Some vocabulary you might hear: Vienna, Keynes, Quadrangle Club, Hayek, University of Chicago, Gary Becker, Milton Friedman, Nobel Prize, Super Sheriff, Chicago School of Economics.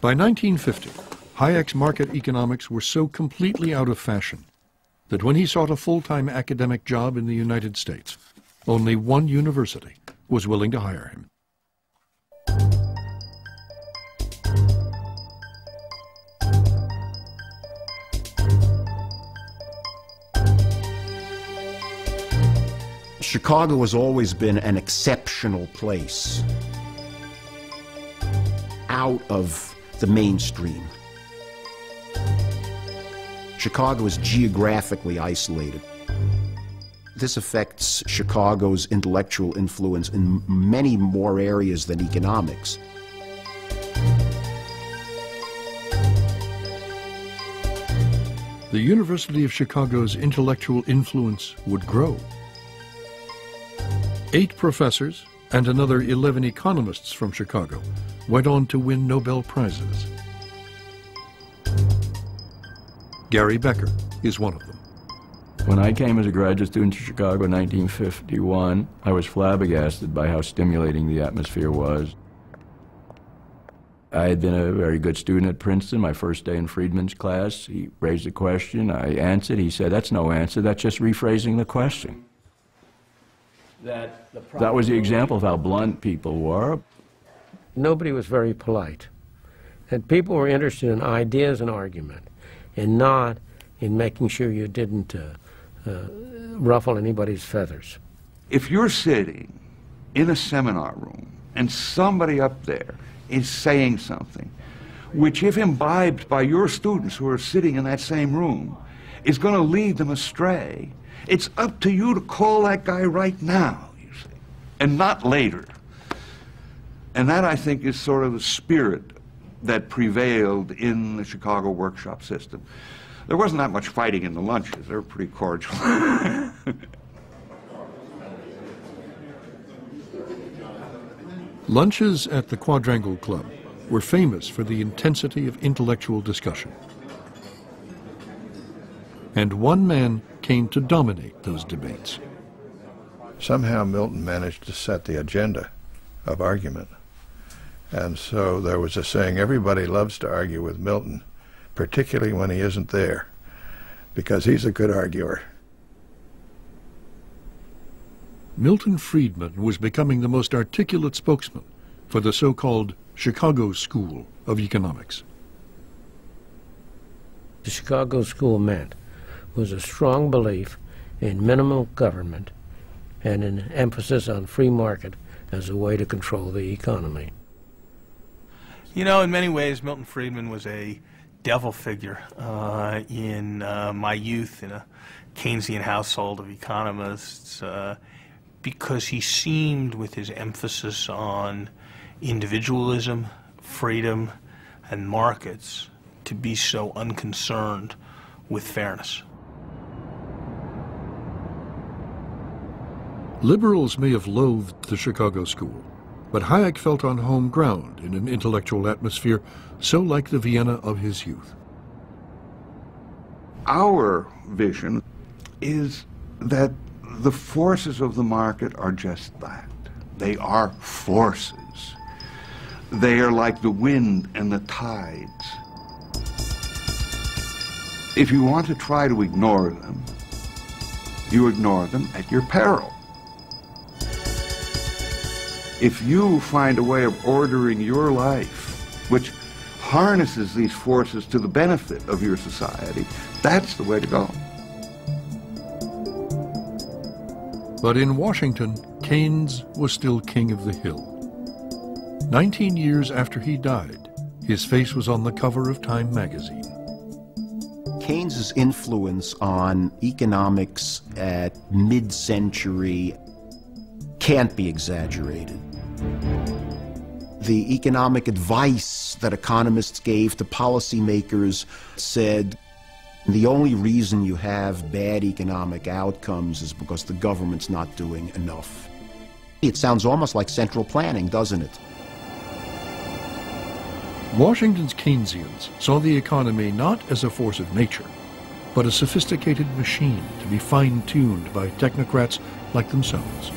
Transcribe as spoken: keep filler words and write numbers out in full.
By nineteen fifty, Hayek's market economics were so completely out of fashion that when he sought a full-time academic job in the United States, only one university was willing to hire him. Chicago has always been an exceptional place, out of the mainstream. Chicago is geographically isolated. This affects Chicago's intellectual influence in many more areas than economics. The University of Chicago's intellectual influence would grow. Eight professors and another eleven economists from Chicago went on to win Nobel Prizes. Gary Becker is one of them. When I came as a graduate student to Chicago in nineteen fifty-one, I was flabbergasted by how stimulating the atmosphere was. I had been a very good student at Princeton. My first day in Friedman's class, he raised a question, I answered, he said, "That's no answer, that's just rephrasing the question." That, the that was the example of how blunt people were. Nobody was very polite. And people were interested in ideas and argument, and not in making sure you didn't uh, uh, ruffle anybody's feathers. If you're sitting in a seminar room and somebody up there is saying something, which if imbibed by your students who are sitting in that same room, is going to lead them astray, it's up to you to call that guy right now, you see, and not later. And that, I think, is sort of the spirit that prevailed in the Chicago workshop system. There wasn't that much fighting in the lunches. They were pretty cordial. Lunches at the Quadrangle Club were famous for the intensity of intellectual discussion. And one man came to dominate those debates. Somehow Milton managed to set the agenda of argument. And so there was a saying, everybody loves to argue with Milton, particularly when he isn't there, because he's a good arguer. Milton Friedman was becoming the most articulate spokesman for the so-called Chicago School of Economics. The Chicago School meant was a strong belief in minimal government and an emphasis on free market as a way to control the economy. You know, in many ways, Milton Friedman was a devil figure uh, in uh, my youth in a Keynesian household of economists uh, because he seemed, with his emphasis on individualism, freedom, and markets, to be so unconcerned with fairness. Liberals may have loathed the Chicago School, but Hayek felt on home ground in an intellectual atmosphere so like the Vienna of his youth. Our vision is that the forces of the market are just that. They are forces. They are like the wind and the tides. If you want to try to ignore them, you ignore them at your peril. If you find a way of ordering your life which harnesses these forces to the benefit of your society, that's the way to go. But in Washington, Keynes was still king of the hill. Nineteen years after he died, his face was on the cover of Time magazine. Keynes's influence on economics at mid-century can't be exaggerated. The economic advice that economists gave to policymakers said, the only reason you have bad economic outcomes is because the government's not doing enough. It sounds almost like central planning, doesn't it? Washington's Keynesians saw the economy not as a force of nature, but a sophisticated machine to be fine-tuned by technocrats like themselves.